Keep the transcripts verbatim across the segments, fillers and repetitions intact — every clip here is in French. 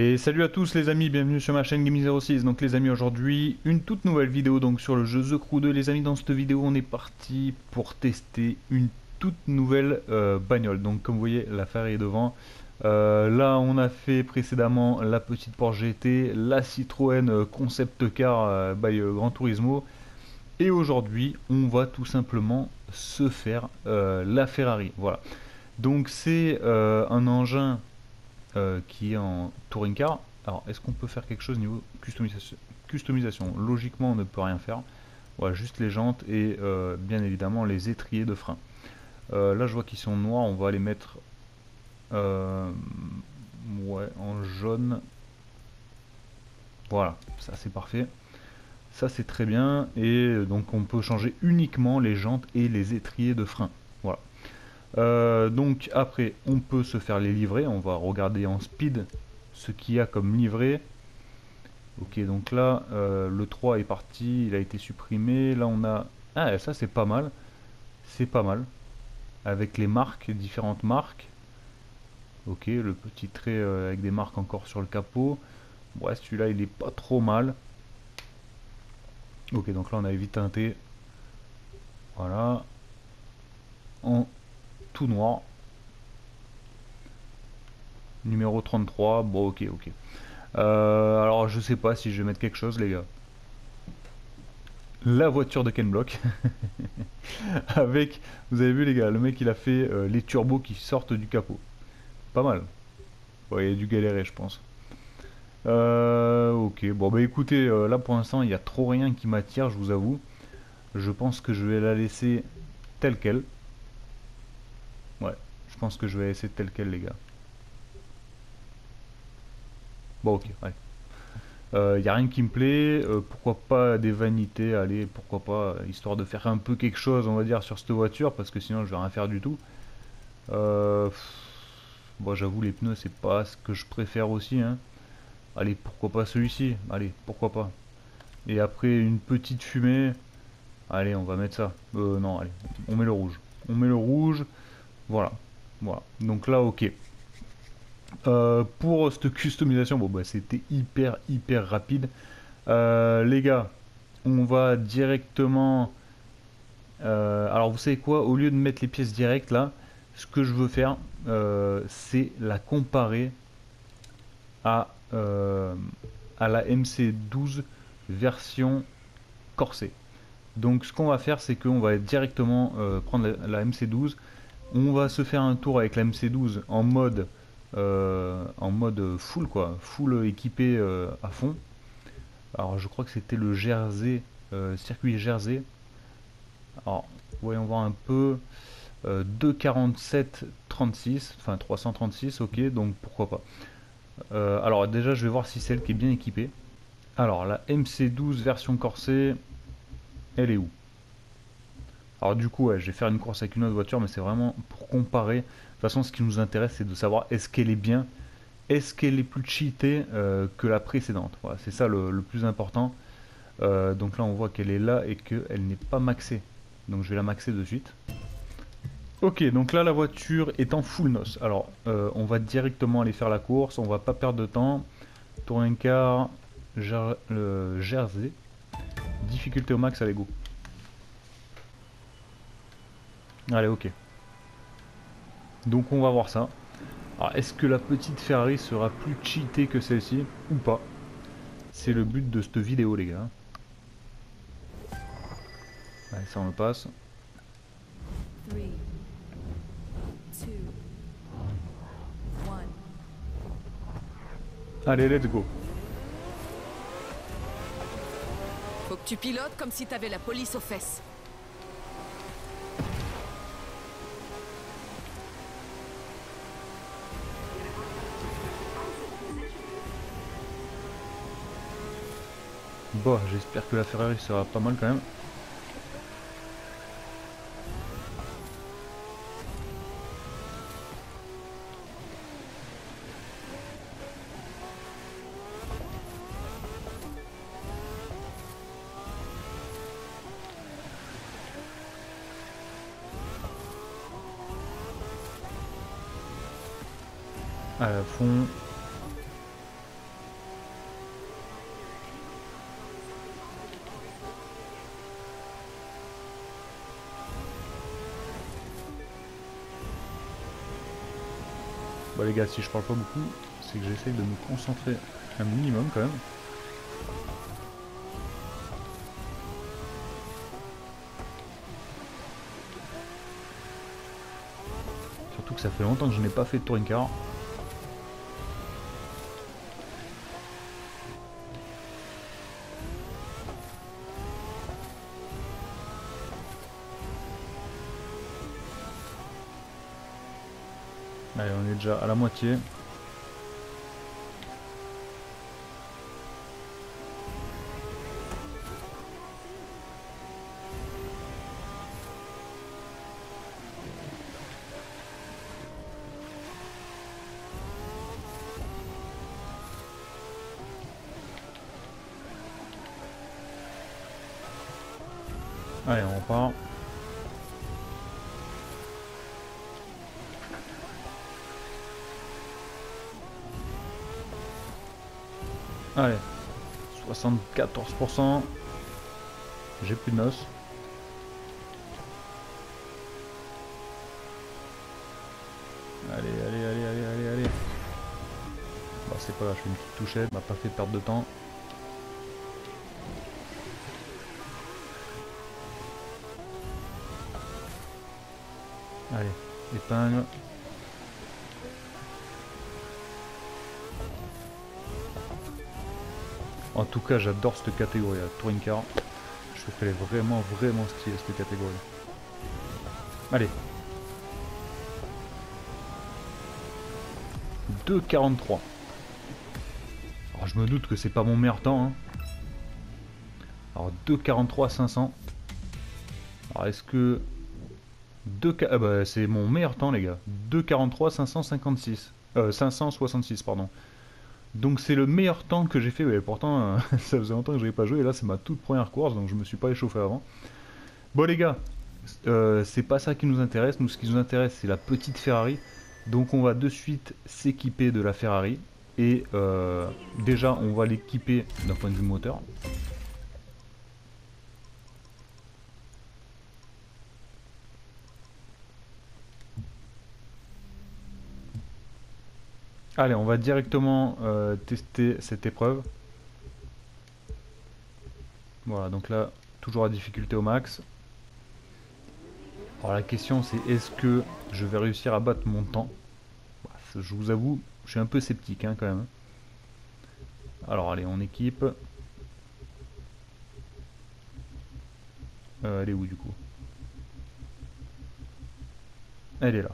Et salut à tous les amis, bienvenue sur ma chaîne Gaming zéro six. Donc les amis, aujourd'hui une toute nouvelle vidéo donc sur le jeu The Crew deux. Les amis, dans cette vidéo on est parti pour tester une toute nouvelle euh, bagnole. Donc comme vous voyez, la Ferrari est devant. euh, Là on a fait précédemment la petite Porsche G T, la Citroën Concept Car euh, by euh, Gran Turismo. Et aujourd'hui on va tout simplement se faire euh, la Ferrari. Voilà. Donc c'est euh, un engin Euh, qui est en touring car. Alors est-ce qu'on peut faire quelque chose niveau customisation, customisation logiquement on ne peut rien faire. Voilà, juste les jantes et euh, bien évidemment les étriers de frein. Euh, là je vois qu'ils sont noirs, on va les mettre euh, ouais, en jaune. Voilà, ça c'est parfait, ça c'est très bien. Et donc on peut changer uniquement les jantes et les étriers de frein. Voilà. Euh, donc après on peut se faire les livrets, on va regarder en speed ce qu'il y a comme livret. Ok, donc là euh, le trois est parti, il a été supprimé. Là on a, ah ça c'est pas mal, c'est pas mal avec les marques, les différentes marques. Ok, le petit trait euh, avec des marques encore sur le capot. Ouais, celui-là il est pas trop mal. Ok, donc là on a vite teinté. Voilà, en tout noir, numéro trente-trois. Bon, ok, ok. Euh, alors je sais pas si je vais mettre quelque chose, les gars. La voiture de Ken Block avec, vous avez vu les gars, le mec il a fait euh, les turbos qui sortent du capot. Pas mal. Bon, il y a du galérer je pense. Euh, ok, bon bah écoutez, euh, là pour l'instant il y a trop rien qui m'attire, je vous avoue. Je pense que je vais la laisser telle quelle. Ouais, je pense que je vais essayer tel quel, les gars. Bon, ok, allez. Euh, y a rien qui me plaît. Euh, pourquoi pas des vanités, allez, pourquoi pas, histoire de faire un peu quelque chose, on va dire, sur cette voiture, parce que sinon je vais rien faire du tout. Euh, bon, j'avoue, les pneus, c'est pas ce que je préfère aussi, hein. Allez, pourquoi pas celui-ci, allez, pourquoi pas. Et après, une petite fumée, allez, on va mettre ça. Euh, non, allez, on met le rouge. On met le rouge. Voilà, voilà, donc là ok. Euh, pour cette customisation, bon bah c'était hyper hyper rapide. Euh, les gars, on va directement... Euh, alors vous savez quoi, au lieu de mettre les pièces directes là, ce que je veux faire, euh, c'est la comparer à, euh, à la M C douze version corsée. Donc ce qu'on va faire, c'est qu'on va directement euh, prendre la, la M C douze. On va se faire un tour avec la M C douze en mode euh, en mode full quoi, full équipé euh, à fond. Alors je crois que c'était le Jersey, euh, circuit Jersey. Alors voyons voir un peu, euh, deux cent quarante-sept trente-six, enfin trois cent trente-six, ok, donc pourquoi pas. Euh, alors déjà je vais voir si celle qui est bien équipée. Alors la M C douze version corsée, elle est où? Alors du coup, ouais, je vais faire une course avec une autre voiture, mais c'est vraiment pour comparer. De toute façon, ce qui nous intéresse, c'est de savoir est-ce qu'elle est bien, est-ce qu'elle est plus cheatée euh, que la précédente. Voilà, c'est ça le, le plus important. Euh, donc là, on voit qu'elle est là et qu'elle n'est pas maxée. Donc je vais la maxer de suite. Ok, donc là, la voiture est en full noce. Alors, euh, on va directement aller faire la course, on va pas perdre de temps. Touring car, Jer euh, Jersey, difficulté au max, allez go. Allez, ok. Donc on va voir ça. Alors est-ce que la petite Ferrari sera plus cheatée que celle-ci ou pas? C'est le but de cette vidéo, les gars. Allez, ça on le passe. Allez, let's go. Faut que tu pilotes comme si t'avais la police aux fesses. Bon, j'espère que la Ferrari sera pas mal quand même. À la fond. Bon les gars, si je parle pas beaucoup, c'est que j'essaye de me concentrer un minimum quand même. Surtout que ça fait longtemps que je n'ai pas fait de touring car. Allez, on est déjà à la moitié. Allez, on repart. Allez, soixante-quatorze pour cent, j'ai plus de noces. Allez, allez, allez, allez, allez, allez. Bah c'est pas grave, je fais une petite touchette, m'a pas fait perdre de temps. Allez, épingle. En tout cas, j'adore cette catégorie, la touring car. Je trouve qu'elle est vraiment, vraiment stylée, cette catégorie. Allez. deux quarante-trois. Alors, je me doute que c'est pas mon meilleur temps. Hein. Alors, deux quarante-trois cinq cents. Alors, est-ce que... deux... Ah, bah, c'est mon meilleur temps, les gars. deux quarante-trois cinq cent cinquante-six. Euh, cinq cent soixante-six, pardon. Donc c'est le meilleur temps que j'ai fait, mais pourtant euh, ça faisait longtemps que je n'avais pas joué, et là c'est ma toute première course, donc je me suis pas échauffé avant. Bon les gars, euh, c'est pas ça qui nous intéresse, nous ce qui nous intéresse c'est la petite Ferrari, donc on va de suite s'équiper de la Ferrari, et euh, déjà on va l'équiper d'un point de vue moteur. Allez, on va directement euh, tester cette épreuve. Voilà, donc là, toujours la difficulté au max. Alors la question c'est, est-ce que je vais réussir à battre mon temps? Je vous avoue, je suis un peu sceptique hein, quand même. Alors allez, on équipe. Euh, elle est où du coup? Elle est là.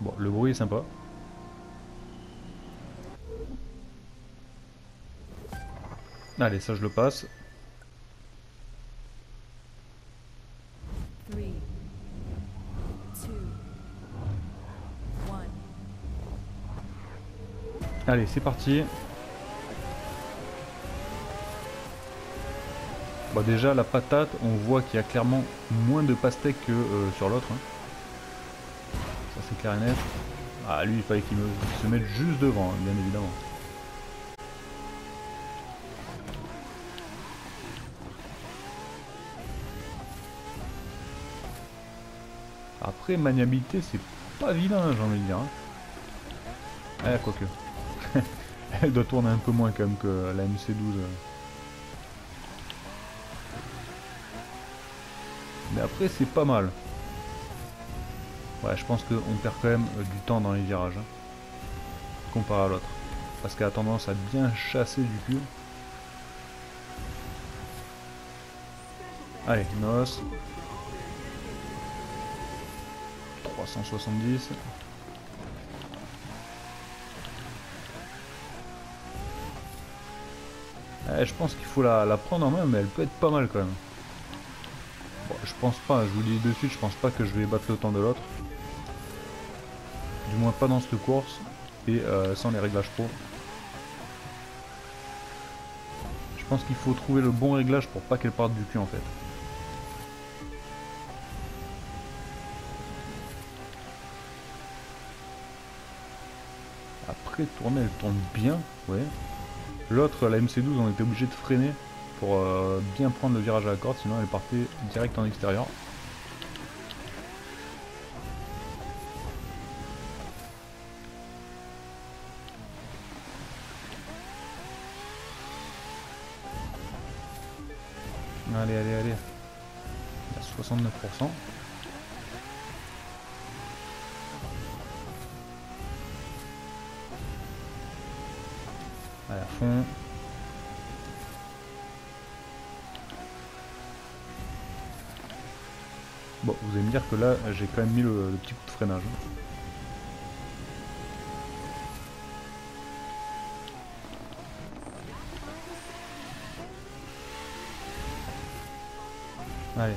Bon, le bruit est sympa. Allez, ça je le passe. trois, deux, un. Allez, c'est parti. Bon, déjà la patate, on voit qu'il y a clairement moins de pastèques que euh, sur l'autre. Hein. C'est clair et net. Ah lui il fallait qu'il me, se mette juste devant hein, bien évidemment. Après maniabilité c'est pas vilain j'ai envie de dire. Hein. Ah quoique. Elle doit tourner un peu moins quand même que la M C douze. Mais après c'est pas mal. Ouais, je pense qu'on perd quand même du temps dans les virages, hein, comparé à l'autre, parce qu'elle a tendance à bien chasser du cul. Allez, noce. trois cent soixante-dix. Ouais, je pense qu'il faut la, la prendre en main, mais elle peut être pas mal quand même. Bon, je pense pas, je vous dis de suite, je pense pas que je vais battre le temps de l'autre. Du moins pas dans cette course et euh, sans les réglages pro. Je pense qu'il faut trouver le bon réglage pour pas qu'elle parte du cul en fait. Après tourner, elle tourne bien, ouais. L'autre, la M C douze, on était obligé de freiner pour euh, bien prendre le virage à la corde, sinon elle partait direct en extérieur. Allez, allez, allez. Il y a soixante-neuf pour cent. Allez, à fond. Bon, vous allez me dire que là, j'ai quand même mis le, le petit coup de freinage. Allez.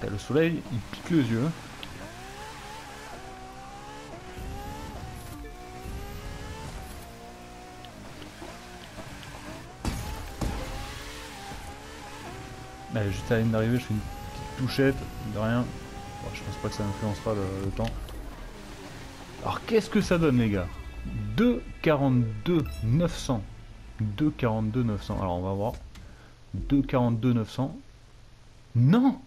T'as le soleil, il pique les yeux. Allez, juste à la ligne d'arrivée, je fais une petite touchette, de rien. Bon, je pense pas que ça influencera le, le temps. Alors qu'est-ce que ça donne les gars, deux quarante-deux neuf cents. deux quarante-deux neuf cents. Alors on va voir. deux quarante-deux neuf cents. Non.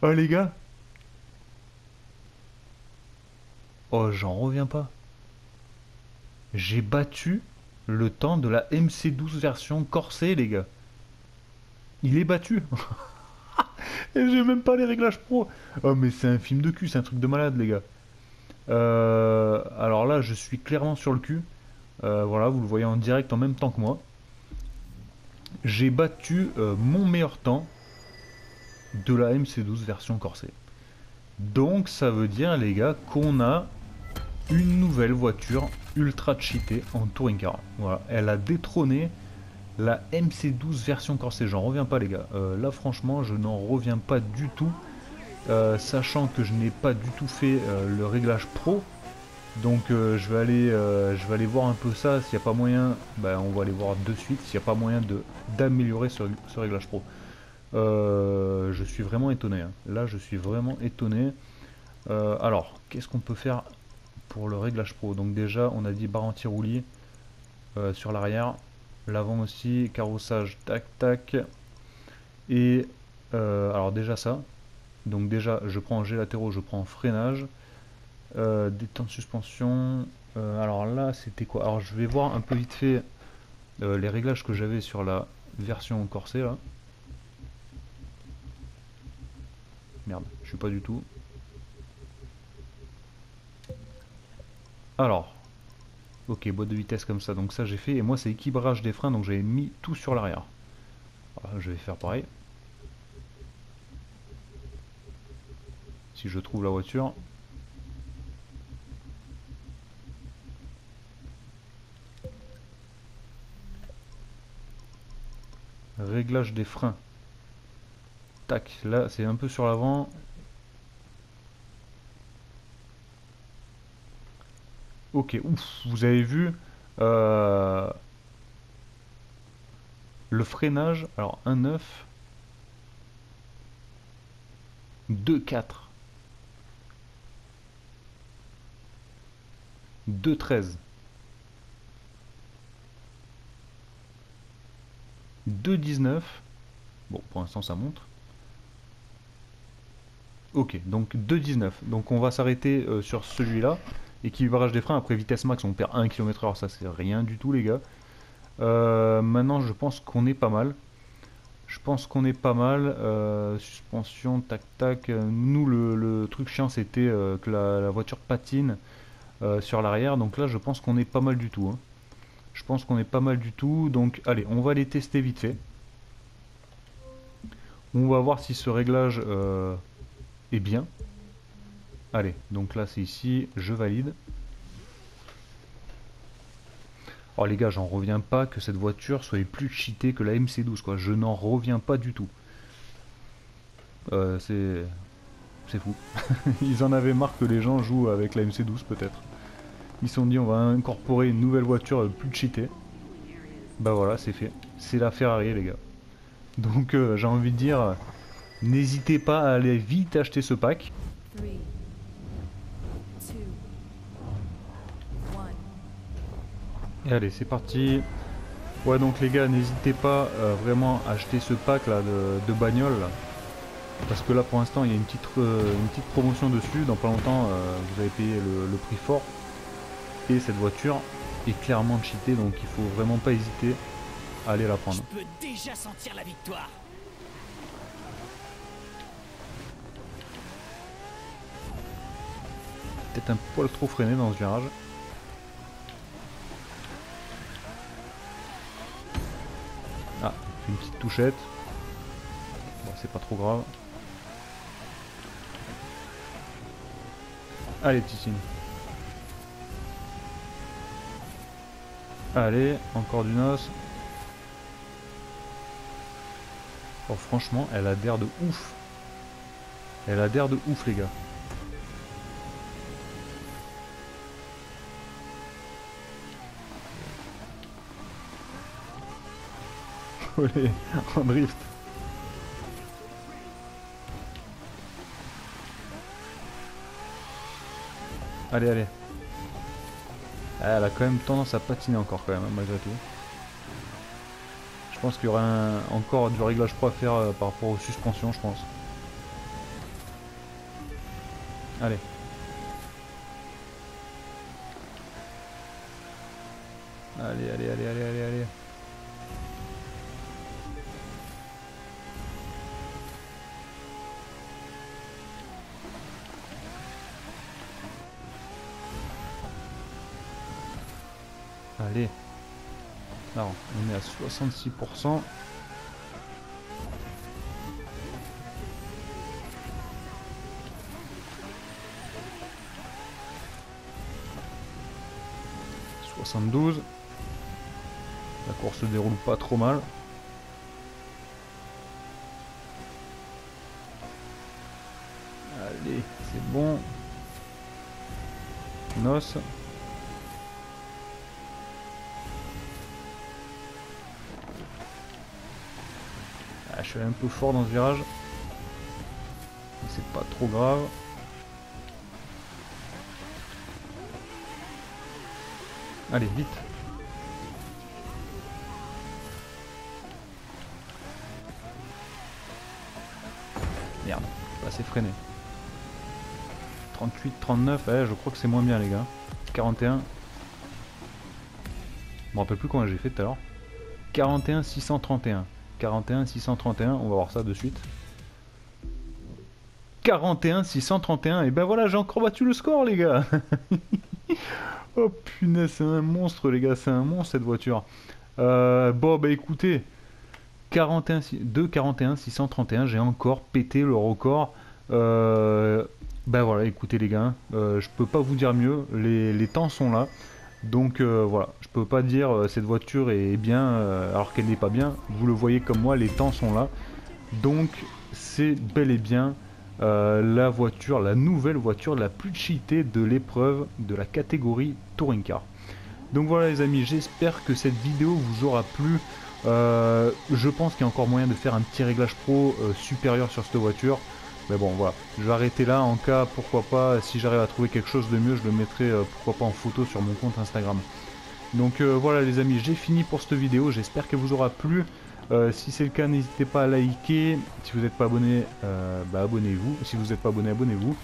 Oh les gars. Oh j'en reviens pas. J'ai battu le temps de la M C douze version corsée les gars. Il est battu. Et j'ai même pas les réglages pro. Oh mais c'est un film de cul, c'est un truc de malade les gars. Euh, alors là je suis clairement sur le cul. Euh, voilà, vous le voyez en direct en même temps que moi. J'ai battu euh, mon meilleur temps de la M C douze version corsée. Donc ça veut dire les gars qu'on a une nouvelle voiture ultra cheatée en touring car. Voilà, elle a détrôné la M C douze version corsée. J'en reviens pas les gars. Euh, là franchement je n'en reviens pas du tout. Euh, sachant que je n'ai pas du tout fait euh, le réglage pro. Donc euh, je vais aller euh, je vais aller voir un peu ça, s'il n'y a pas moyen, ben, on va aller voir de suite, s'il n'y a pas moyen de d'améliorer ce, ce réglage pro. Euh, je suis vraiment étonné, hein. Là je suis vraiment étonné. Euh, alors, qu'est-ce qu'on peut faire pour le réglage pro? Donc déjà on a dit barre anti-roulis euh, sur l'arrière, l'avant aussi, carrossage, tac tac. Et euh, alors déjà ça, donc déjà je prends en jet latéraux, je prends en freinage. Euh, des temps de suspension, euh, alors là c'était quoi? Alors je vais voir un peu vite fait euh, les réglages que j'avais sur la version corsée là. Merde, je suis pas du tout. Alors, ok, boîte de vitesse comme ça, donc ça j'ai fait, et moi c'est équilibrage des freins, donc j'avais mis tout sur l'arrière. Je vais faire pareil. Si je trouve la voiture. Réglage des freins. Tac, là c'est un peu sur l'avant. Ok, ouf, vous avez vu euh, le freinage. Alors un neuf, deux quatre, deux treize. deux dix-neuf, bon pour l'instant ça monte. Ok, donc deux dix-neuf, donc on va s'arrêter euh, sur celui-là. Équilibrage des freins, après vitesse max on perd un kilomètre heure, ça c'est rien du tout les gars. Euh, maintenant je pense qu'on est pas mal. Je pense qu'on est pas mal. Euh, suspension, tac tac. Nous le, le truc chiant c'était euh, que la, la voiture patine euh, sur l'arrière, donc là je pense qu'on est pas mal du tout. Hein. Je pense qu'on est pas mal du tout, donc allez, on va les tester vite fait. On va voir si ce réglage euh, est bien. Allez, donc là c'est ici, je valide. Alors les gars, j'en reviens pas que cette voiture soit plus cheatée que la M C douze, quoi. Je n'en reviens pas du tout. Euh, c'est... c'est fou. Ils en avaient marre que les gens jouent avec la M C douze peut-être. Ils se sont dit on va incorporer une nouvelle voiture plus cheatée. Bah voilà, c'est fait. C'est la Ferrari les gars. Donc euh, j'ai envie de dire, n'hésitez pas à aller vite acheter ce pack. Et allez, c'est parti. Ouais donc les gars, n'hésitez pas euh, vraiment à acheter ce pack là de, de bagnole. Là. Parce que là pour l'instant il y a une petite, euh, une petite promotion dessus. Dans pas longtemps euh, vous allez payer le, le prix fort. Et cette voiture est clairement cheatée, donc il faut vraiment pas hésiter à aller la prendre. Je peux déjà sentir la victoire. Peut-être un poil trop freiné dans ce virage. Ah, une petite touchette. Bon, c'est pas trop grave. Allez, petit signe. Allez, encore du noce. Oh, franchement, elle adhère de ouf. Elle adhère de ouf, les gars. Joli, en drift. Allez, allez. Elle a quand même tendance à patiner encore quand même, hein, malgré tout. Je pense qu'il y aura un, encore du réglage pro à faire euh, par rapport aux suspensions, je pense. Allez. Allez, allez, allez, allez, allez, allez. Allez, alors on est à soixante-six pour cent. soixante-douze. La course se déroule pas trop mal. Allez, c'est bon. Noce. Je suis un peu fort dans ce virage. C'est pas trop grave. Allez, vite. Merde, pas assez freiné. trente-huit, trente-neuf, eh, je crois que c'est moins bien les gars. quarante et un. Je me rappelle plus comment j'ai fait tout à l'heure. quarante et un, six cent trente et un. quarante et un, six cent trente et un, on va voir ça de suite. quarante et un, six cent trente et un, et ben voilà, j'ai encore battu le score, les gars. Oh punaise, c'est un monstre, les gars, c'est un monstre cette voiture. Euh, bon, bah écoutez, quarante et un, six cent trente et un, j'ai encore pété le record. Euh, ben voilà, écoutez, les gars, euh, je peux pas vous dire mieux, les, les temps sont là. Donc euh, voilà, je peux pas dire euh, cette voiture est bien euh, alors qu'elle n'est pas bien. Vous le voyez comme moi, les temps sont là. Donc c'est bel et bien euh, la voiture, la nouvelle voiture la plus cheatée de l'épreuve de la catégorie Touring Car. Donc voilà les amis, j'espère que cette vidéo vous aura plu. Euh, je pense qu'il y a encore moyen de faire un petit réglage pro euh, supérieur sur cette voiture. Mais bon voilà, je vais arrêter là, en cas pourquoi pas, si j'arrive à trouver quelque chose de mieux, je le mettrai euh, pourquoi pas en photo sur mon compte Instagram. Donc euh, voilà les amis, j'ai fini pour cette vidéo, j'espère qu'elle vous aura plu. Euh, si c'est le cas, n'hésitez pas à liker, si vous n'êtes pas abonné, euh, bah abonnez-vous, si vous n'êtes pas abonné, abonnez-vous.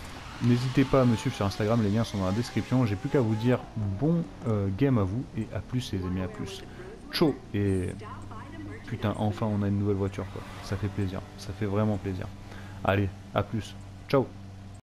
N'hésitez pas à me suivre sur Instagram, les liens sont dans la description, j'ai plus qu'à vous dire bon euh, game à vous, et à plus les amis, à plus. Ciao, et putain enfin on a une nouvelle voiture quoi, ça fait plaisir, ça fait vraiment plaisir. Allez, à plus. Ciao.